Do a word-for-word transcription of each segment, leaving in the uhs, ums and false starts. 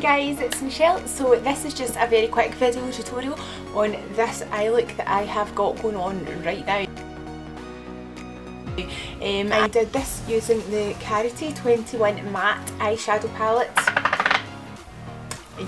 guys, it's Michelle. So this is just a very quick video tutorial on this eye look that I have got going on right now. Um, I did this using the Karity twenty-one matte eyeshadow palette.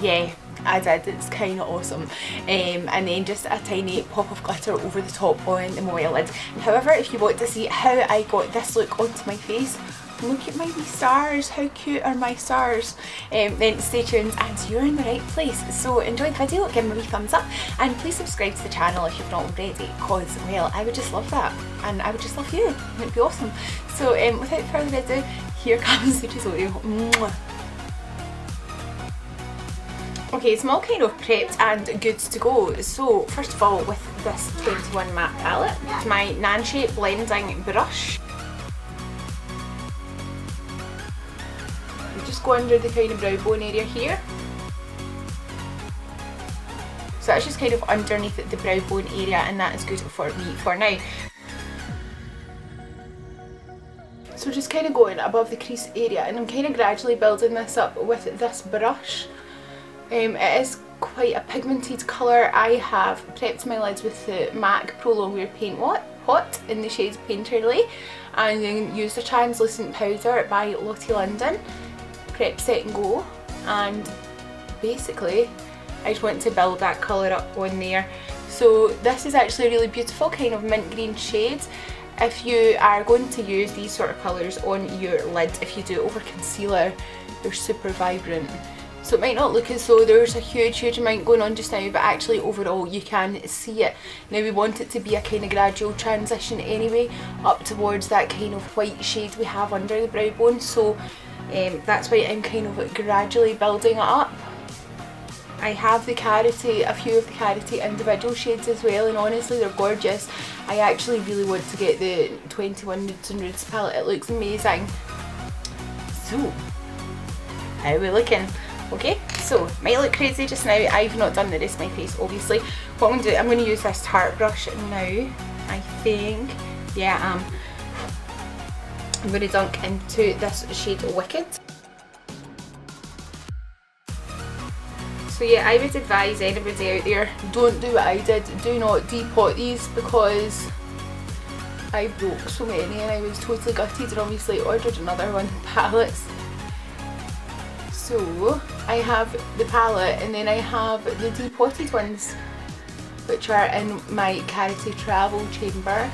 Yeah, I did, it's kind of awesome. Um, and then just a tiny pop of glitter over the top on the monomoy lid. However, if you want to see how I got this look onto my face, look at my wee stars, how cute are my stars, um, then stay tuned and you're in the right place. So enjoy the video, give me a wee thumbs up and please subscribe to the channel if you've not already, cause well, I would just love that and I would just love you, it'd be awesome. So um, without further ado, here comes the tutorial. Mwah. Okay, so I'm all kind of prepped and good to go. So first of all, with this twenty-one matte palette, my Nancy blending brush, just go under the kind of brow bone area here. So that's just kind of underneath the brow bone area and that is good for me for now. So just kind of going above the crease area and I'm kind of gradually building this up with this brush. Um, it is quite a pigmented colour. I have prepped my lids with the MAC Pro Longwear Paint Pot in the shade Painterly and then used a translucent powder by Lottie London. Prep, set and go, and basically I just want to build that colour up on there. So this is actually a really beautiful kind of mint green shade. If you are going to use these sort of colours on your lid, if you do over concealer, they're super vibrant. So it might not look as though there's a huge huge amount going on just now, but actually overall you can see it. Now we want it to be a kind of gradual transition anyway up towards that kind of white shade we have under the brow bone, so um, that's why I'm kind of gradually building it up. I have the Karity, a few of the Karity individual shades as well, and honestly they're gorgeous. I actually really want to get the twenty-one Nudes and Roots palette, it looks amazing. So, how are we looking? Okay, so might look crazy just now. I've not done the rest of my face obviously. What I'm going to do, I'm going to use this tart brush now, I think. Yeah, I am. I'm going to dunk into this shade Wicked. So yeah, I would advise anybody out there, don't do what I did. Do not depot these because I broke so many and I was totally gutted and obviously ordered another one of the palettes. So I have the palette and then I have the depotted ones which are in my Karity Travel Chamber,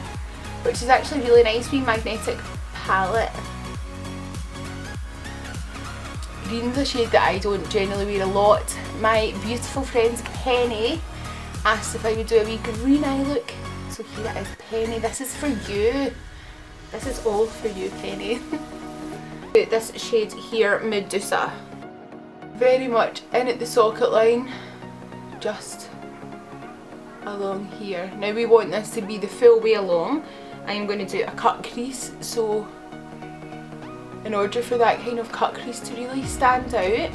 which is actually really nice, wee magnetic palette. Green's a shade that I don't generally wear a lot. My beautiful friend Penny asked if I would do a wee green eye look, so here it is, Penny, this is for you. This is all for you, Penny. This shade here, Medusa. Very much in at the socket line, just along here. Now we want this to be the full way along. I'm going to do a cut crease, so in order for that kind of cut crease to really stand out,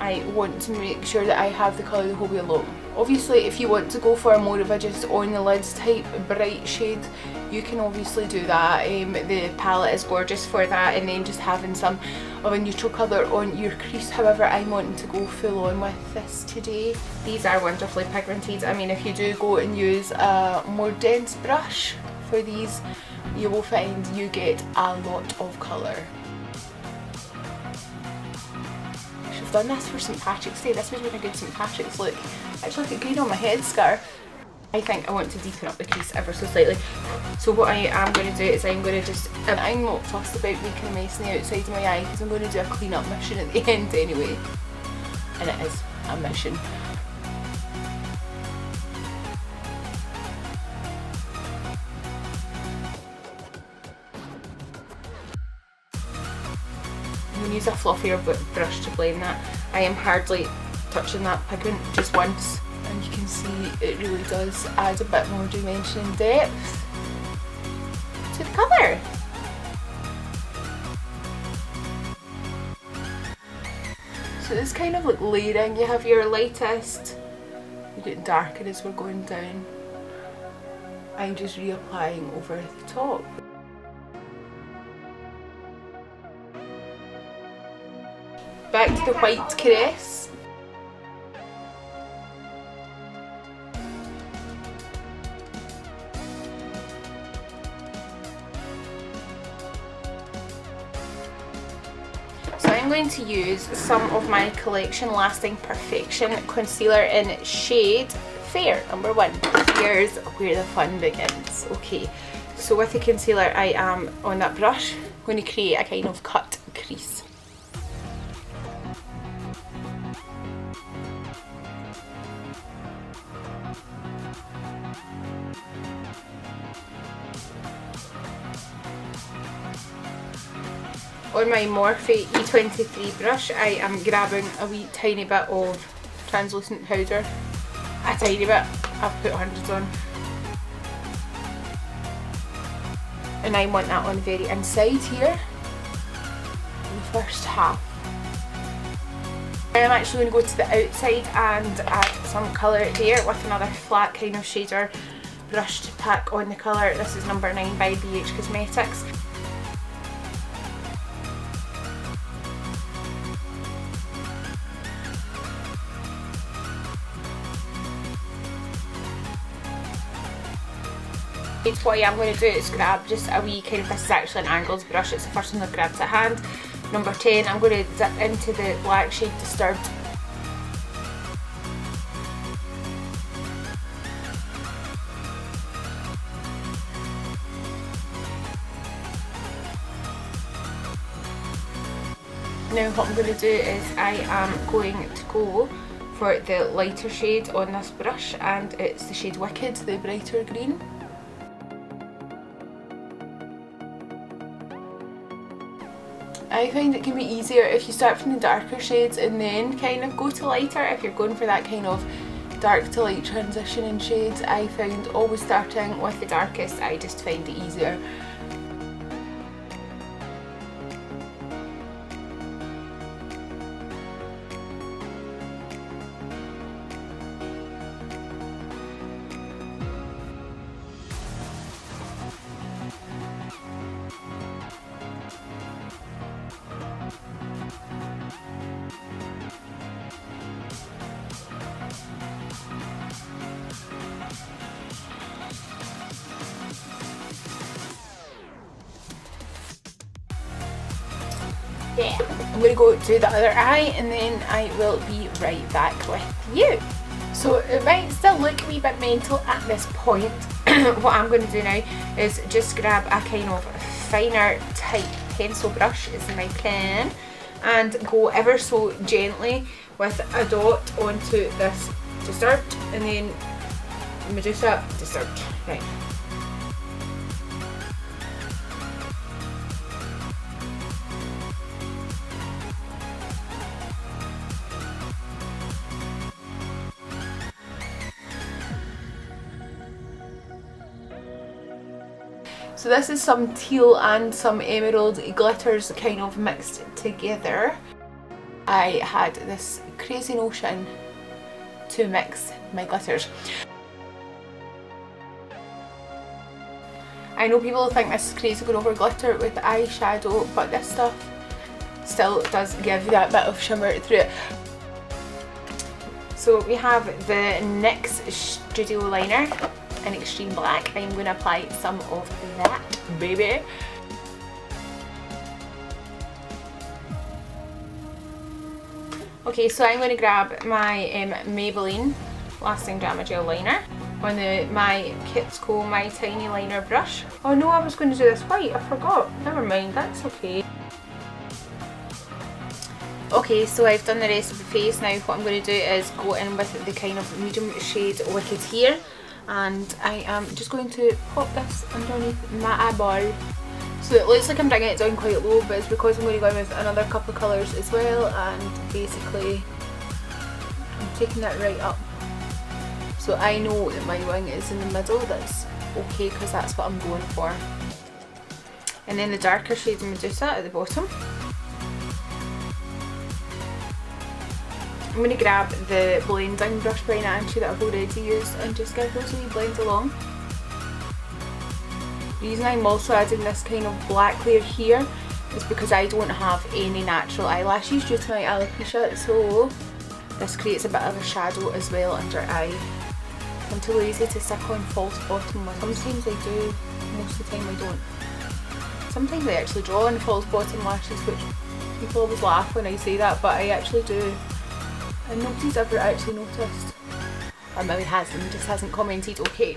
I want to make sure that I have the colour the whole way along. Obviously if you want to go for more of a just on the lids type bright shade, you can obviously do that. Um, the palette is gorgeous for that, and then just having some of a neutral colour on your crease. However, I'm wanting to go full on with this today. These are wonderfully pigmented. I mean, if you do go and use a more dense brush for these, you will find you get a lot of colour. I've done this for Saint Patrick's Day. This would have been a good Saint Patrick's look. I actually look green on my headscarf. I think I want to deepen up the crease ever so slightly. So what I am going to do is I'm going to just, um, I'm not fussed about making a mess on the outside of my eye because I'm going to do a clean up mission at the end anyway. And it is a mission. I'm going to use a fluffier brush to blend that. I am hardly touching that pigment just once. And you can see it really does add a bit more dimension and depth to the colour. So this kind of like layering, you have your lightest, you get darker as we're going down. I'm just reapplying over the top. back to the white caress. I'm going to use some of my collection Lasting Perfection concealer in shade Fair number one. Here's where the fun begins. Okay, so with the concealer I am on that brush going to create a kind of cut crease. On my Morphe E twenty-three brush, I am grabbing a wee tiny bit of translucent powder. A tiny bit. I've put hundreds on. And I want that on the very inside here. In the first half. I'm actually going to go to the outside and add some colour there with another flat kind of shader brush to pack on the colour. This is number nine by B H Cosmetics. What I am going to do is grab just a wee kind of, this is actually an angled brush, it's the first one I've grabbed to hand. Number ten, I'm going to dip into the black shade Disturbed. Now what I'm going to do is I am going to go for the lighter shade on this brush, and it's the shade Wicked, the brighter green. I find it can be easier if you start from the darker shades and then kind of go to lighter. If you're going for that kind of dark to light transition in shades, I found always starting with the darkest, I just find it easier. Yeah. I'm going to go do the other eye and then I will be right back with you. So it might still look a wee bit mental at this point. What I'm going to do now is just grab a kind of finer type pencil brush is my pen and go ever so gently with a dot onto this Disturbed and then Medusa Disturbed. Right. So this is some teal and some emerald glitters kind of mixed together. I had this crazy notion to mix my glitters. I know people think this is crazy going over glitter with eyeshadow, but this stuff still does give that bit of shimmer through it. So we have the NYX Studio Liner in Extreme Black. I'm going to apply some of that, baby. Okay, so I'm going to grab my um, Maybelline Lasting Drama Gel Liner on the my Kitsch My Tiny Liner brush. Oh no, I was going to do this white, I forgot. Never mind, that's okay. Okay, so I've done the rest of the face. Now what I'm going to do is go in with the kind of medium shade Wicked here. And I am just going to pop this underneath my eyeball. So it looks like I'm bringing it down quite low, but it's because I'm going to go in with another couple of colours as well, and basically I'm taking that right up. So I know that my wing is in the middle, that's okay because that's what I'm going for. And then the darker shade Medusa at the bottom. I'm going to grab the blending brush by Nancy that I've already used and just give those wee blends along. The reason I'm also adding this kind of black layer here is because I don't have any natural eyelashes due to my alopecia, so this creates a bit of a shadow as well under eye. I'm too lazy to stick on false bottom lines. Sometimes I do, most of the time I don't. Sometimes I actually draw on false bottom lashes, which people always laugh when I say that, but I actually do. I noticed, I've actually noticed. Or maybe hasn't, just hasn't commented, okay.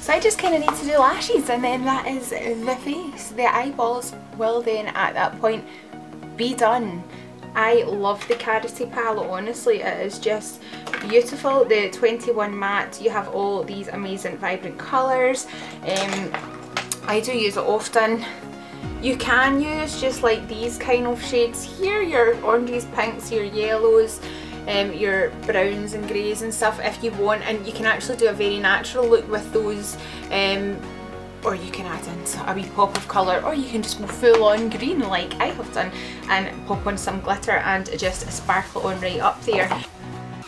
So I just kind of need to do lashes, and then that is the face. The eyeballs will then at that point be done. I love the Karity palette, honestly, it is just beautiful. The twenty-one matte, you have all these amazing vibrant colours. Um, I do use it often. You can use just like these kind of shades here, your oranges, pinks, your yellows. Um, your browns and greys and stuff if you want, and you can actually do a very natural look with those, um, or you can add in a wee pop of colour, or you can just go full on green like I have done and pop on some glitter and just sparkle on right up there. I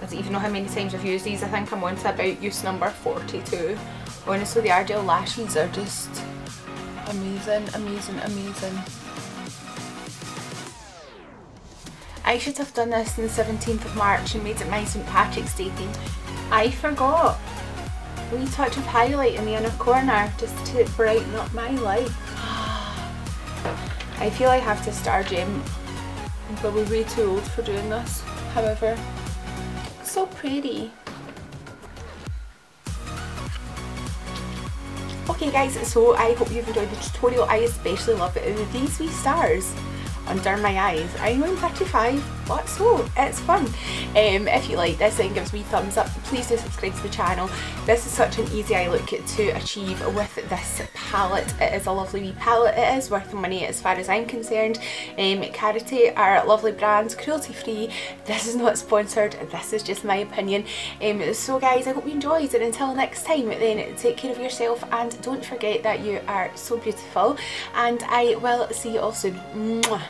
don't even know how many times I've used these. I think I'm on to about use number forty-two. Honestly, the Ardell lashes are just amazing, amazing, amazing. I should have done this on the seventeenth of March and made it my Saint Patrick's Day theme. I forgot a wee touch of highlight in the inner corner just to brighten up my life. I feel I have to star gem. I'm probably way too old for doing this, however. It's so pretty. Okay guys, so I hope you've enjoyed the tutorial. I especially love it with these wee stars under my eyes. I'm on thirty-five, but so it's fun. Um, if you like this and gives me thumbs up, please do subscribe to the channel. This is such an easy eye look to achieve with this palette. It is a lovely wee palette. It is worth the money as far as I'm concerned. Um, Karity are lovely brands, cruelty free. This is not sponsored. This is just my opinion. Um, so guys, I hope you enjoyed, and until next time, then take care of yourself and don't forget that you are so beautiful, and I will see you all soon. Mwah.